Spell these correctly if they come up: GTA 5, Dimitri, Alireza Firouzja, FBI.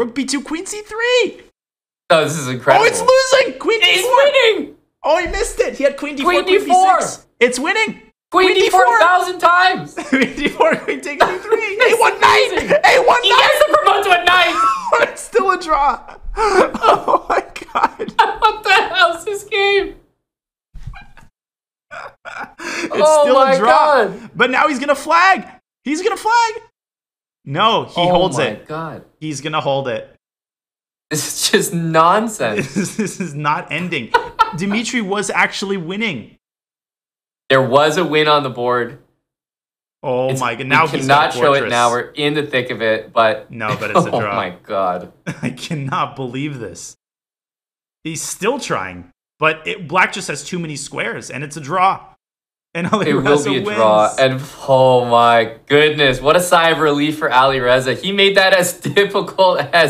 Rook B2, Queen C3. No, this is incredible. Oh, it's losing. Queen D4. It's winning. Oh, he missed it. He had Queen D4, Queen D6. It's winning. Queen D4 1,000 times. Queen D4, Queen takes D3. A1 knight. A1 knight. He has to promote to a knight. It's still a draw. Oh my god. What the hell's this game? It's still a draw. God. But now he's gonna flag. He's gonna flag. No, he holds it. Oh my god. He's gonna hold it. This is just nonsense. This is not ending. Dimitri was actually winning. There was a win on the board. Oh my god. Now he's got a fortress. We cannot show it now. We're in the thick of it, but no, but it's a draw. Oh my god. I cannot believe this. He's still trying, but black just has too many squares and it's a draw. And Alireza will be a draw. And oh my goodness, what a sigh of relief for Alireza. He made that as difficult as